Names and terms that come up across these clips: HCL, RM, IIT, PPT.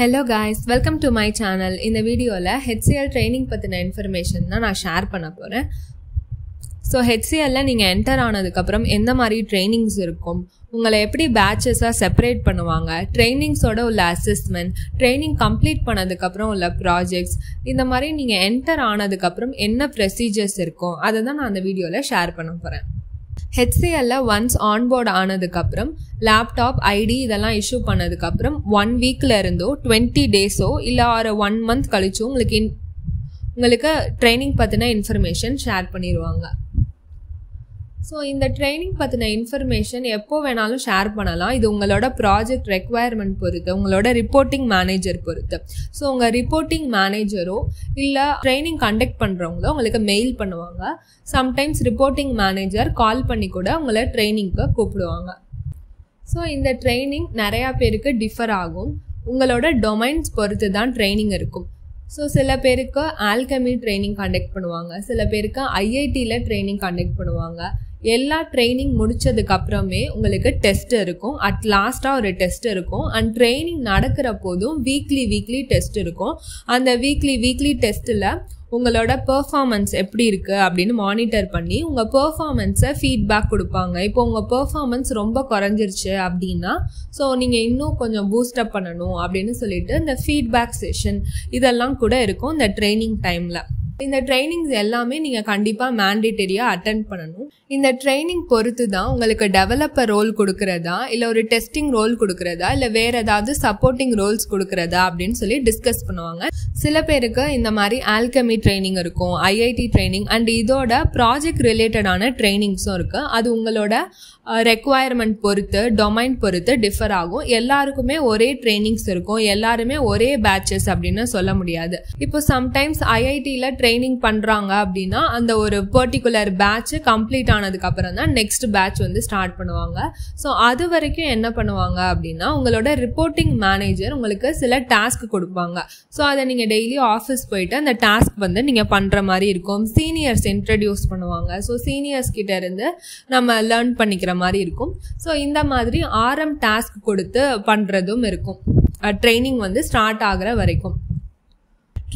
Hello guys, welcome to my channel. In the video la HCL training pathina information na share panna poren. So HCL la neenga enter aanadukku appuram endha mari trainings irukum, ungala eppadi batches ah separate பண்ணுவாங்க, trainings oda ulla assessment, training complete பண்ணதுக்கு அப்புறம் உள்ள projects, இந்த மாதிரி நீங்க enter ஆனதுக்கு அப்புறம் என்ன procedures இருக்கும் அத தான் நான் அந்த வீடியோல ஷேர் பண்ண போறேன். HCL la once onboard aanadukku appuram laptop id idella issue pannadukku appuram 1 week la irundo 20 days o illa or 1 month kalichu ungalku training pathina information share panniruvanga. So இந்த training பத்தின information எப்போ வேணாலும் share பண்ணலாம். இது உங்களோட project requirement பொறுத்து, உங்களோட reporting manager பொறுத்து. ஸோ உங்கள் ரிப்போர்ட்டிங் மேனேஜரோ இல்லை ட்ரைனிங் கண்டக்ட் பண்ணுறவங்களோ உங்களுக்கு மெயில் பண்ணுவாங்க. சம்டைம்ஸ் ரிப்போர்ட்டிங் மேனேஜர் கால் பண்ணி கூட உங்களை ட்ரைனிங்க்கு கூப்பிடுவாங்க. ஸோ இந்த ட்ரைனிங் நிறையா பேருக்கு டிஃபர் ஆகும். உங்களோட டொமைன்ஸ் பொறுத்து தான் ட்ரைனிங் இருக்கும். ஸோ சில பேருக்கு ஆல்கமி ட்ரைனிங் கண்டக்ட் பண்ணுவாங்க, சில பேருக்கு IITல ட்ரைனிங் கண்டக்ட் பண்ணுவாங்க. எல்லா ட்ரைனிங் முடித்ததுக்கு அப்புறமே உங்களுக்கு டெஸ்ட் இருக்கும். அட் லாஸ்ட்டாக ஒரு டெஸ்ட் இருக்கும். அண்ட் ட்ரைனிங் நடக்கிற போதும் வீக்லி டெஸ்ட் இருக்கும். அந்த வீக்லி டெஸ்ட்டில் உங்களோட பெர்ஃபார்மன்ஸ் எப்படி இருக்குது அப்படின்னு மானிட்டர் பண்ணி உங்கள் பெர்ஃபார்மன்ஸை ஃபீட்பேக் கொடுப்பாங்க. இப்போ உங்கள் பெர்ஃபார்மன்ஸ் ரொம்ப குறைஞ்சிருச்சு அப்படின்னா, ஸோ நீங்கள் இன்னும் கொஞ்சம் பூஸ்டப் பண்ணணும் அப்படின்னு சொல்லிட்டு இந்த ஃபீட்பேக் செஷன் இதெல்லாம் கூட இருக்கும் இந்த ட்ரைனிங் டைமில். இந்த ட்ரைனிங்ஸ் எல்லாமே நீங்கள் கண்டிப்பாக மேண்டேட்டரியாக அட்டென்ட் பண்ணணும். இந்த ட்ரைனிங் பொறுத்து தான் உங்களுக்கு டெவலப்பர் ரோல் கொடுக்குறதா, இல்லை ஒரு டெஸ்டிங் ரோல் கொடுக்குறதா, இல்லை வேறு ஏதாவது சப்போர்ட்டிங் ரோல்ஸ் கொடுக்குறதா அப்படின்னு சொல்லி டிஸ்கஸ் பண்ணுவாங்க. சில பேருக்கு இந்த மாதிரி ஆல்கமி ட்ரைனிங் இருக்கும், IIT ட்ரைனிங், அண்ட் இதோட ப்ராஜெக்ட் ரிலேட்டடான ட்ரைனிங்ஸும் இருக்குது. அது உங்களோட ரெக்குயர்மெண்ட் பொறுத்து, டொமைன் பொறுத்து டிஃபர் ஆகும். எல்லாருக்குமே ஒரே ட்ரைனிங்ஸ் இருக்கும், எல்லாருமே ஒரே பேட்சஸ் அப்படின்னு சொல்ல முடியாது. இப்போ சம்டைம்ஸ் IITல ட்ரைனிங் பண்ணுறாங்க அப்படின்னா அந்த ஒரு பர்டிகுலர் பேட்ச் கம்ப்ளீட் ஆனதுக்கு அப்புறம் தான் நெக்ஸ்ட் பேட்ச் வந்து ஸ்டார்ட் பண்ணுவாங்க. ஸோ அது வரைக்கும் என்ன பண்ணுவாங்க அப்படின்னா, உங்களோட ரிப்போர்ட்டிங் மேனேஜர் உங்களுக்கு சில டாஸ்க் கொடுப்பாங்க. ஸோ அதை நீங்கள் டெய்லி ஆஃபீஸ் போயிட்டு அந்த டாஸ்க் வந்து நீங்கள் பண்ணுற மாதிரி இருக்கும். சீனியர்ஸ் இன்ட்ரடியூஸ் பண்ணுவாங்க. ஸோ சீனியர்ஸ் கிட்ட இருந்து நம்ம லேர்ன் பண்ணிக்கிற மாதிரி இருக்கும். ஸோ இந்த மாதிரி RM டாஸ்க் கொடுத்து பண்றதும் இருக்கும் ட்ரைனிங் வந்து ஸ்டார்ட் ஆகிற வரைக்கும்.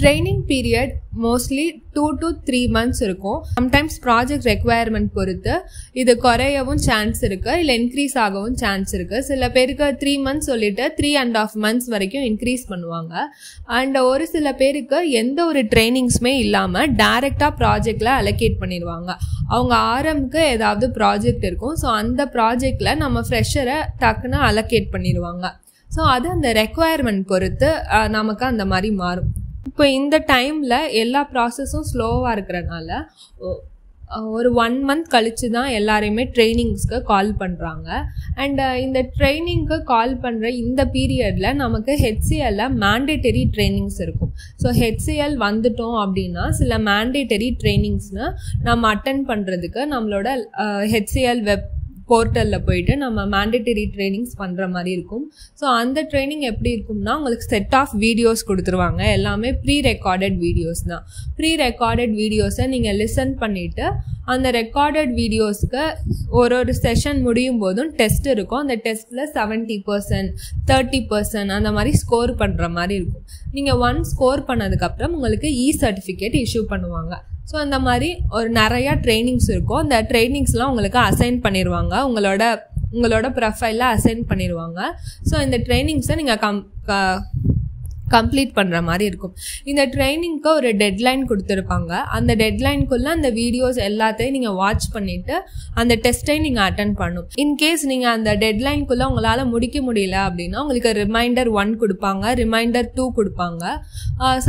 Training period mostly 2 to 3 months இருக்கும். சம்டைம்ஸ் ப்ராஜெக்ட் ரெக்குயர்மெண்ட் பொறுத்து இது குறையவும் சான்ஸ் இருக்குது, இல்லை இன்க்ரீஸ் ஆகவும் சான்ஸ் இருக்குது. சில பேருக்கு 3 months சொல்லிட்டு 3.5 months வரைக்கும் இன்க்ரீஸ் பண்ணுவாங்க. அண்ட் ஒரு சில பேருக்கு எந்த ஒரு ட்ரைனிங்ஸுமே இல்லாமல் டேரெக்டாக ப்ராஜெக்டில் அலோகேட் பண்ணிடுவாங்க. அவங்க RMக்கு ஏதாவது ப்ராஜெக்ட் இருக்கும். ஸோ அந்த ப்ராஜெக்டில் நம்ம ஃப்ரெஷரை டக்குன்னு அலோகேட் பண்ணிடுவாங்க. ஸோ அது அந்த ரெக்குயர்மெண்ட் பொறுத்து நமக்கு அந்த மாதிரி மாறும். இப்போ இந்த டைமில் எல்லா ப்ராசஸும் ஸ்லோவாக இருக்கிறனால ஒரு 1 month கழித்து தான் எல்லாரையுமே ட்ரைனிங்ஸ்க்கு கால் பண்ணுறாங்க. அண்ட் இந்த ட்ரைனிங்க்கு கால் பண்ணுற இந்த பீரியடில் நமக்கு HCL மேண்டேட்டரி ட்ரைனிங்ஸ் இருக்கும். ஸோ HCL வந்துட்டோம் அப்படின்னா சில மேண்டேட்டரி ட்ரைனிங்ஸ்னு நம்ம அட்டன் பண்ணுறதுக்கு நம்மளோட HCL வெப் போர்ட்டலில் போயிட்டு நம்ம மேண்டேட்டரி ட்ரைனிங்ஸ் பண்ணுற மாதிரி இருக்கும். ஸோ அந்த ட்ரைனிங் எப்படி இருக்கும்னா, உங்களுக்கு செட் ஆஃப் வீடியோஸ் கொடுத்துருவாங்க. எல்லாமே ப்ரீ ரெக்கார்டட் வீடியோஸ் தான். ப்ரீ ரெக்கார்டட் வீடியோஸை நீங்கள் லிசன் பண்ணிவிட்டு அந்த ரெக்கார்டட் வீடியோஸ்க்கு ஒரு செஷன் முடியும் போதும் டெஸ்ட் இருக்கும். அந்த டெஸ்ட்டில் 70%, 30% அந்த மாதிரி ஸ்கோர் பண்ணுற மாதிரி இருக்கும். நீங்கள் ஒன்ஸ் ஸ்கோர் பண்ணதுக்கப்புறம் உங்களுக்கு E-சர்டிஃபிகேட் இஷ்யூ பண்ணுவாங்க. ஸோ அந்த மாதிரி ஒரு நிறையா ட்ரைனிங்ஸ் இருக்கும். அந்த ட்ரைனிங்ஸ்லாம் உங்களுக்கு அசைன் பண்ணிடுவாங்க, உங்களோட ப்ரொஃபைலில் அசைன் பண்ணிடுவாங்க. ஸோ இந்த ட்ரைனிங்ஸை நீங்கள் கம்ப்ளீட் பண்ணுற மாதிரி இருக்கும். இந்த ட்ரைனிங்க்கு ஒரு டெட்லைன் கொடுத்துருப்பாங்க. அந்த டெட்லைனுக்குள்ளே அந்த வீடியோஸ் எல்லாத்தையும் நீங்கள் வாட்ச் பண்ணிவிட்டு அந்த டெஸ்ட்டையும் நீங்கள் அட்டன் பண்ணும். இன்கேஸ் நீங்கள் அந்த டெட்லைனுக்குள்ளே உங்களால் முடிக்க முடியல அப்படின்னா உங்களுக்கு ரிமைண்டர் 1 கொடுப்பாங்க, ரிமைண்டர் 2 கொடுப்பாங்க,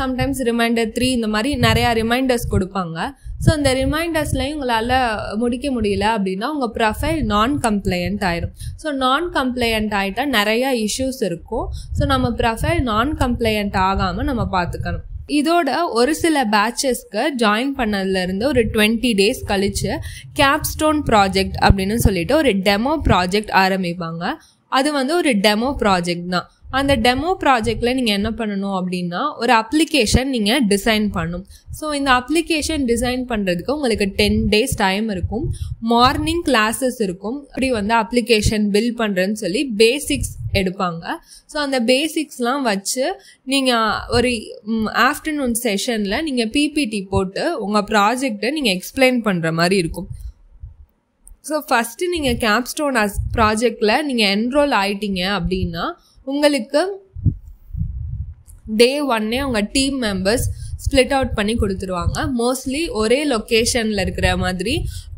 சம்டைம்ஸ் ரிமைண்டர் 3, இந்த மாதிரி நிறையா ரிமைண்டர்ஸ் கொடுப்பாங்க. ஸோ அந்த ரிமைண்டர்ஸ்லையும் உங்களால் முடிக்க முடியல அப்படின்னா உங்கள் ப்ரொஃபைல் நான் கம்ப்ளைண்ட் ஆயிரும். ஸோ நான் கம்ப்ளைண்ட் ஆகிட்டால் நிறையா இஷ்யூஸ் இருக்கும். ஸோ நம்ம ப்ரொஃபைல் நான் கம்ப்ளைண்ட் ஆகாமல் நம்ம பார்த்துக்கணும். இதோட ஒரு சில பேட்சஸ்க்கு ஜாயின் பண்ணதுலேருந்து ஒரு 20 days கழித்து கேப்ஸ்டோன் ப்ராஜெக்ட் அப்படின்னு சொல்லிட்டு ஒரு டெமோ ப்ராஜெக்ட் ஆரம்பிப்பாங்க. அது வந்து ஒரு டெமோ ப்ராஜெக்ட் தான். அந்த டெமோ ப்ராஜெக்ட்ல நீங்க என்ன பண்ணணும் அப்படினா ஒரு அப்ளிகேஷன் நீங்க டிசைன் பண்ணணும். சோ இந்த அப்ளிகேஷன் டிசைன் பண்றதுக்கு உங்களுக்கு 10 டேஸ் டைம் இருக்கும். மார்னிங் கிளாसेस இருக்கும். அப்படி வந்து அப்ளிகேஷன் பில்ட் பண்றேன்னு சொல்லி பேசிக்ஸ் எடுப்பாங்க. சோ அந்த பேசிக்ஸ்லாம் வச்சு நீங்க ஒரு ஆஃப்டர்நூன் செஷன்ல நீங்க PPT போட்டு உங்க ப்ராஜெக்ட்ட நீங்க எக்ஸ்பிளைன் பண்ற மாதிரி இருக்கும். சோ ஃபர்ஸ்ட் நீங்க கேப்ஸ்டோன் ப்ராஜெக்ட்ல நீங்க என்ரோல் ஆயிட்டீங்க அப்படினா உங்களுக்கு டே ஒன்னே உங்க டீம் மெம்பர்ஸ் ஸ்பிளிட் அவுட் பண்ணி கொடுத்துருவாங்க. மோஸ்ட்லி ஒரே லொக்கேஷன்ல இருக்கிற மாதிரி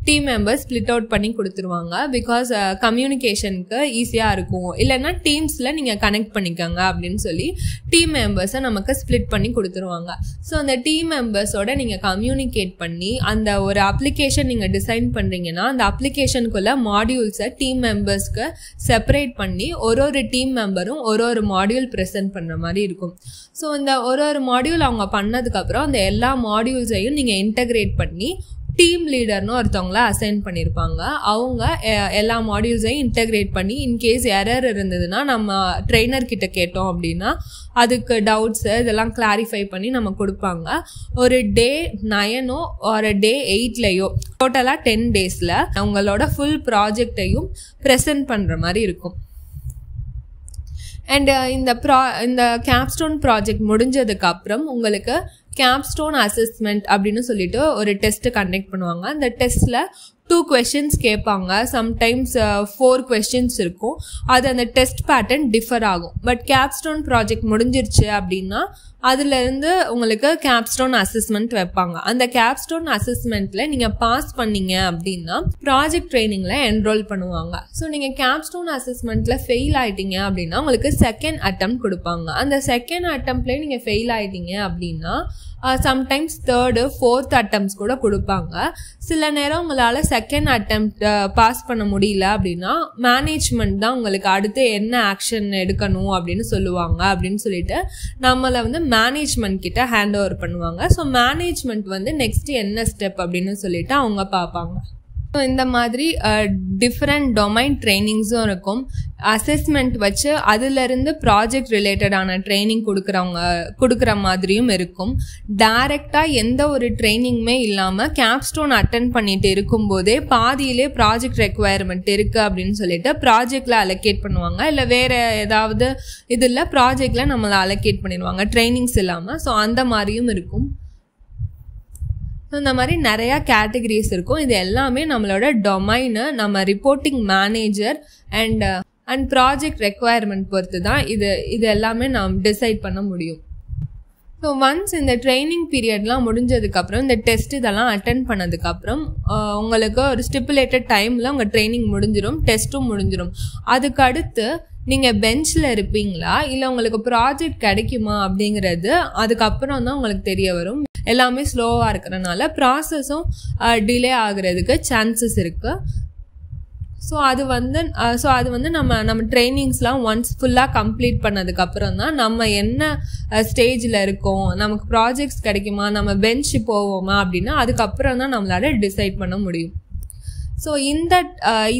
டீம் மெம்பர்ஸ் ஸ்பிளிட் அவுட் பண்ணி கொடுத்துருவாங்க. பிகாஸ் கம்யூனிகேஷனுக்கு ஈஸியாக இருக்கும். இல்லைன்னா டீம்ஸில் நீங்கள் கனெக்ட் பண்ணிக்கோங்க அப்படின்னு சொல்லி டீம் மெம்பர்ஸை நமக்கு ஸ்பிளிட் பண்ணி கொடுத்துருவாங்க. ஸோ அந்த டீம் மெம்பர்ஸோட நீங்கள் கம்யூனிகேட் பண்ணி அந்த ஒரு அப்ளிகேஷன் நீங்கள் டிசைன் பண்ணுறீங்கன்னா அந்த அப்ளிகேஷனுக்குள்ள மாடியூல்ஸை டீம் மெம்பர்ஸ்க்கு செப்பரேட் பண்ணி ஒரு டீம் மெம்பரும் ஒரு மாடியூல் ப்ரெசென்ட் பண்ணுற மாதிரி இருக்கும். ஸோ இந்த ஒரு மாடியூல் அவங்க பண்ணதுக்கப்புறம் அந்த எல்லா மாடியூல்ஸையும் நீங்கள் இன்டெகிரேட் பண்ணி டீம் லீடர்னு ஒருத்தவங்கள அசைன் பண்ணியிருப்பாங்க. அவங்க எல்லா மாடியூல்ஸையும் இன்டெகிரேட் பண்ணி இன்கேஸ் எரர் இருந்ததுன்னா நம்ம ட்ரெய்னர்கிட்ட கேட்டோம் அப்படின்னா அதுக்கு டவுட்ஸு இதெல்லாம் கிளாரிஃபை பண்ணி நம்ம கொடுப்பாங்க. ஒரு டே 9ஓ ஒரு டே 8லையோ டோட்டலாக 10 டேஸில் அவங்களோட ஃபுல் ப்ராஜெக்டையும் ப்ரெசென்ட் பண்ணுற மாதிரி இருக்கும். அண்ட் இந்த கேப்ஸ்டோன் ப்ராஜெக்ட் முடிஞ்சதுக்கப்புறம் உங்களுக்கு கேப்ஸ்டோன் அசஸ்மெண்ட் அப்படின்னு சொல்லிட்டு ஒரு டெஸ்ட் கண்டக்ட் பண்ணுவாங்க. அந்த டெஸ்ட்டில் 2 questions கேட்பாங்க. சம்டைம்ஸ் 4 questions இருக்கும். அது அந்த டெஸ்ட் பேட்டர்ன் டிஃபர் ஆகும். பட் கேப்ஸ்டோன் ப்ராஜெக்ட் முடிஞ்சிருச்சு அப்படின்னா அதுலேருந்து உங்களுக்கு கேப்ஸ்டோன் அசஸ்மெண்ட் வைப்பாங்க. அந்த கேப்ஸ்டோன் அசஸ்மெண்ட்டில் நீங்கள் பாஸ் பண்ணீங்க அப்படின்னா ப்ராஜெக்ட் ட்ரைனிங்கில் என்ரோல் பண்ணுவாங்க. ஸோ நீங்கள் கேப்ஸ்டோன் அசஸ்மெண்ட்டில் ஃபெயில் ஆகிட்டீங்க அப்படின்னா உங்களுக்கு செகண்ட் அட்டெம்ப்ட் கொடுப்பாங்க. அந்த செகண்ட் அட்டெம்ப்ட்லேயே நீங்கள் ஃபெயில் ஆகிட்டீங்க அப்படின்னா சம்டைம்ஸ் 3rd, 4th அட்டெம்ப்ட்ஸ் கூட கொடுப்பாங்க. சில நேரம் உங்களால் செகண்ட் அட்டெம்ப்ட் பாஸ் பண்ண முடியல அப்படின்னா மேனேஜ்மெண்ட் தான் உங்களுக்கு அடுத்து என்ன ஆக்ஷன் எடுக்கணும் அப்படின்னு சொல்லுவாங்க. அப்படின்னு சொல்லிட்டு நம்மளை வந்து மேனேஜ்மெண்ட் கிட்ட ஹேண்ட் ஓவர் பண்ணுவாங்க. ஸோ மேனேஜ்மெண்ட் வந்து நெக்ஸ்ட் என்ன ஸ்டெப் அப்படின்னு சொல்லிட்டு அவங்க பார்ப்பாங்க. ஸோ இந்த மாதிரி டிஃப்ரெண்ட் டொமைன் ட்ரைனிங்ஸும் இருக்கும். அசஸ்மெண்ட் வச்சு அதிலிருந்து ப்ராஜெக்ட் ரிலேட்டடான ட்ரைனிங் கொடுக்குற மாதிரியும் இருக்கும். டைரெக்டாக எந்த ஒரு ட்ரைனிங்குமே இல்லாமல் கேப்ஸ்டோன் அட்டென்ட் பண்ணிட்டு இருக்கும்போதே பாதியிலே ப்ராஜெக்ட் ரெக்குவயர்மெண்ட் இருக்குது அப்படின்னு சொல்லிட்டு ப்ராஜெக்டில் அலோகேட் பண்ணுவாங்க. இல்லை வேறு ஏதாவது இதில் ப்ராஜெக்டில் நம்மளை அலோகேட் பண்ணிடுவாங்க ட்ரைனிங்ஸ் இல்லாமல். ஸோ அந்த மாதிரியும் இருக்கும். ஸோ இந்த மாதிரி நிறையா கேட்டகரிஸ் இருக்கும். இது எல்லாமே நம்மளோட டொமைனு நம்ம reporting manager and project requirement பொறுத்து தான் இது எல்லாமே நாம் டிசைட் பண்ண முடியும். ஸோ ஒன்ஸ் இந்த ட்ரைனிங் பீரியட்லாம் முடிஞ்சதுக்கப்புறம் இந்த டெஸ்ட் இதெல்லாம் அட்டென்ட் பண்ணதுக்கப்புறம் உங்களுக்கு ஒரு ஸ்டிப்புலேட்டட் டைமில் உங்கள் ட்ரைனிங் முடிஞ்சிடும், டெஸ்ட்டும் முடிஞ்சிடும். அதுக்கடுத்து நீங்கள் பெஞ்சில் இருப்பீங்களா இல்லை உங்களுக்கு ப்ராஜெக்ட் கிடைக்குமா அப்படிங்கிறது அதுக்கப்புறம் தான் உங்களுக்கு தெரிய வரும். எல்லாமே ஸ்லோவாக இருக்கிறனால ப்ராசஸும் டிலே ஆகிறதுக்கு சான்சஸ் இருக்குது. ஸோ அது வந்து நம்ம ட்ரைனிங்ஸ்லாம் ஒன்ஸ் ஃபுல்லாக கம்ப்ளீட் பண்ணதுக்கப்புறம் தான் நம்ம என்ன ஸ்டேஜில் இருக்கோம், நமக்கு ப்ராஜெக்ட்ஸ் கிடைக்குமா, நம்ம பெஞ்ச் போவோமா அப்படின்னா அதுக்கப்புறம் தான் நம்மளால டிசைட் பண்ண முடியும். ஸோ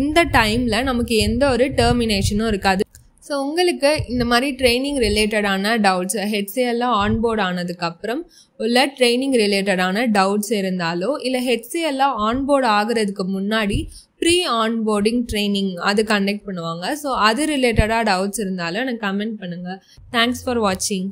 இந்த டைமில் நமக்கு எந்த ஒரு டெர்மினேஷனும் இருக்காது. ஸோ உங்களுக்கு இந்த மாதிரி ட்ரைனிங் ரிலேட்டடான டவுட்ஸ் HCL ஆன்போர்ட் ஆனதுக்கப்புறம் உள்ள ட்ரைனிங் ரிலேட்டடான டவுட்ஸ் இருந்தாலோ இல்லை HCL ஆன்போர்ட் ஆகிறதுக்கு முன்னாடி ப்ரீ ஆன்போர்டிங் ட்ரைனிங் அது கண்டக்ட் பண்ணுவாங்க. ஸோ அது ரிலேட்டடாக டவுட்ஸ் இருந்தாலும் எனக்கு கமெண்ட் பண்ணுங்கள். தேங்க்ஸ் ஃபார் வாட்சிங்.